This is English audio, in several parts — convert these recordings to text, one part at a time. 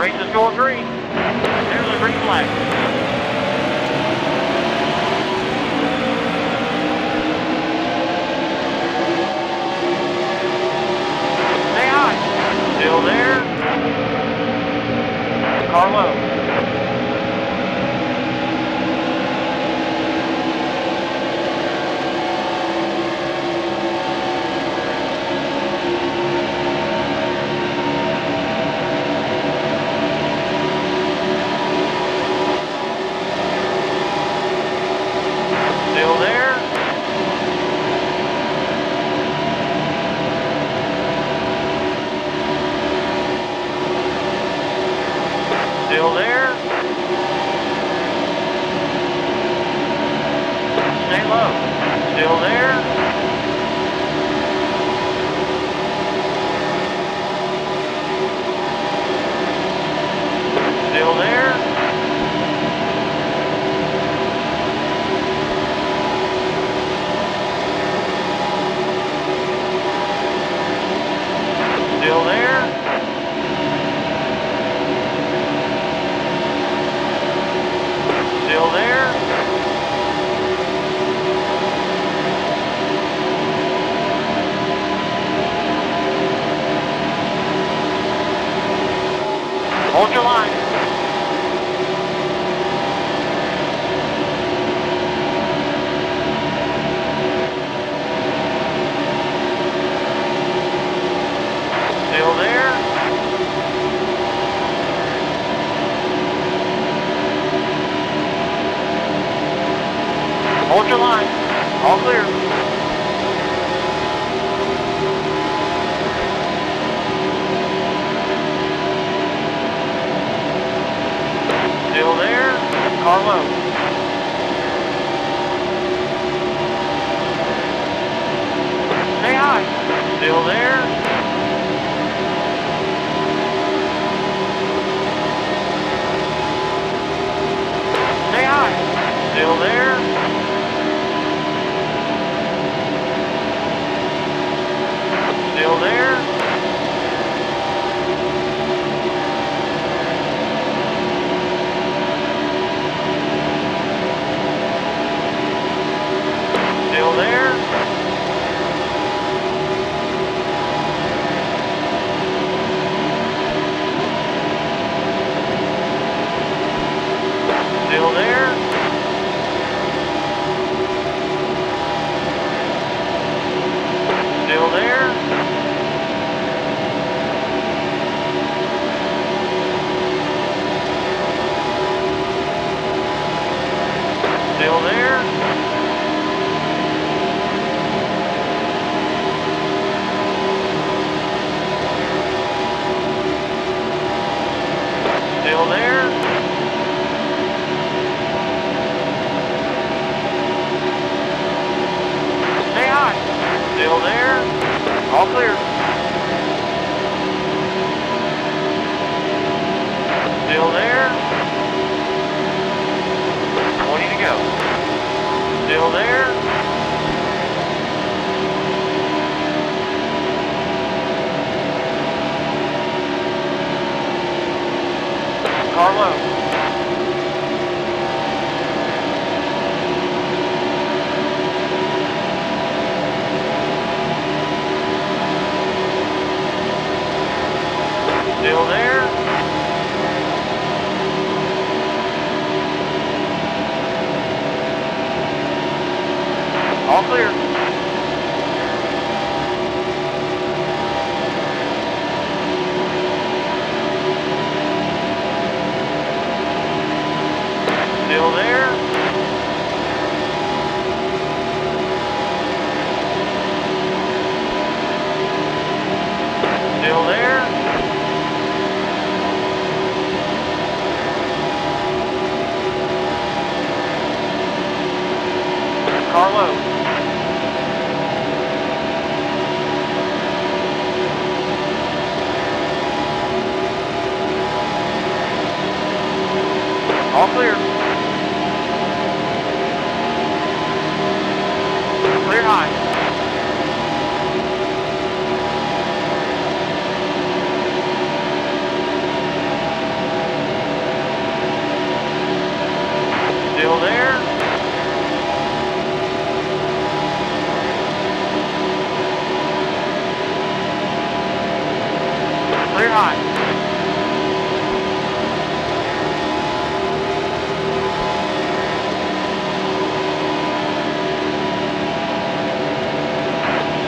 race is going green. There's a green flag. Still there. Carlo. Still there. Still there. Stay low. Still there. Still there. Still there. Still there. Hold your line. Still there. Hold your line. All clear. Still there. Carlo. Say hi. Still there. Say hi. Still there. Still there. Still there. Still there. Still there. Still there. Still there. Say hi. Still there. All clear. Still there. 20 to go. Still there. Carlo. Still there. All clear. Still there. Still there. Carlo. All clear. Clear high. spot.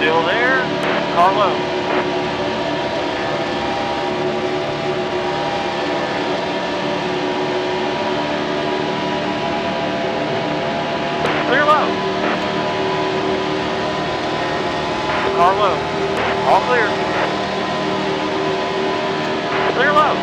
Still there? Carlo. Car low. All clear. Clear low.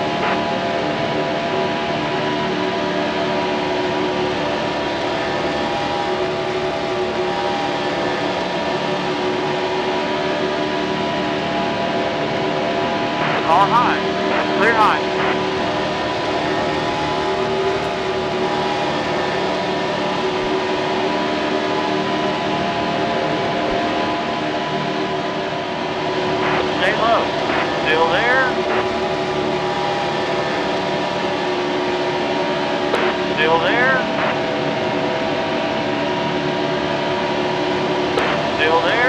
Car high. Clear high. Still there? Still there? Still there?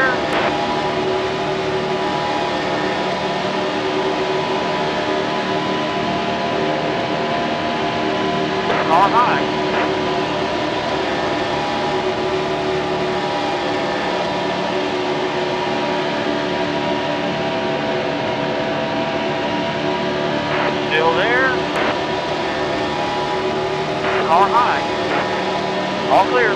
Car high. Still there? Car high. All clear.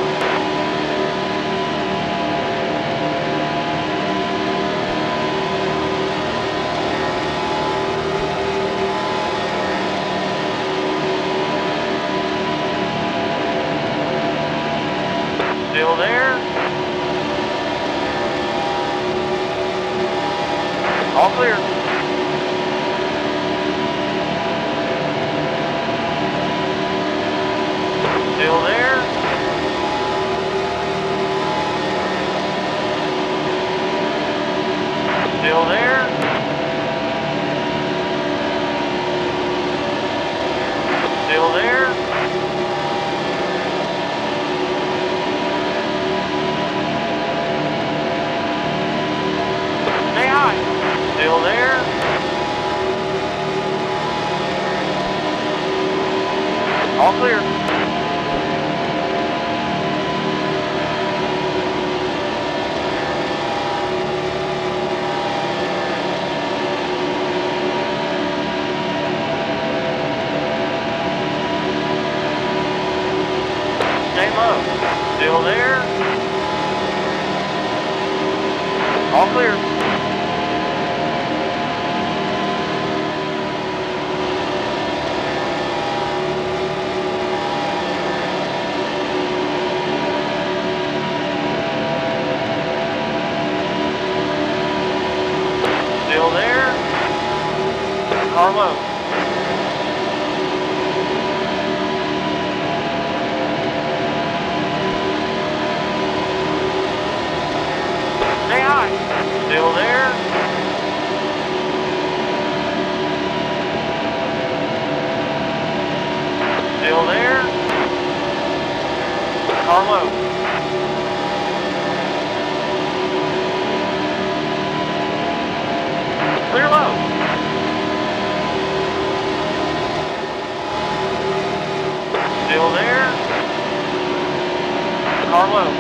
Still there? All clear. Still there? Still there? Still there? Stay high. Still there? All clear. Still there? All clear. Still there? Car low. Still there? Still there? Car low. Clear low. Still there? Car low.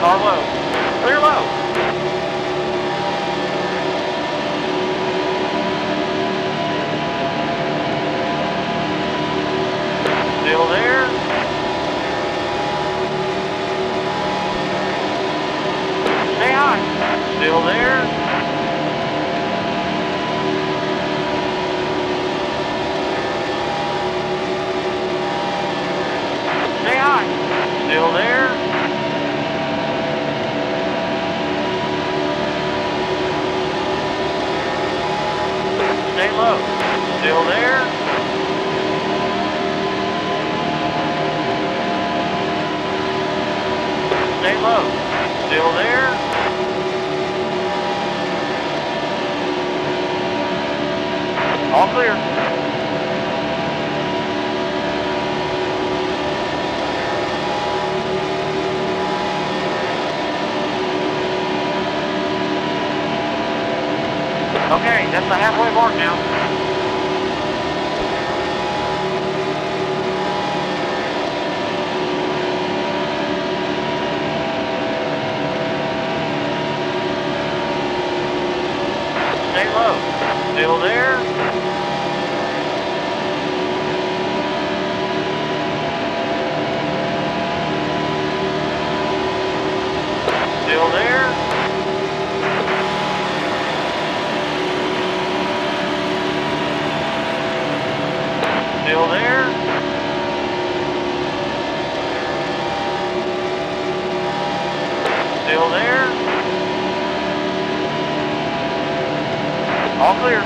Car low. Clear low. Still there? Stay high. Still there? Stay high. Still there? Stay low. Still there? Stay low. Still there? All clear. Okay, that's the halfway mark now. Stay low. Still there. Still there. Still there. Still there. All clear.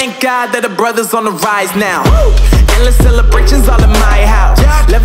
thank God that the brothers on the rise now. Woo! Endless celebrations all in my house. Yeah.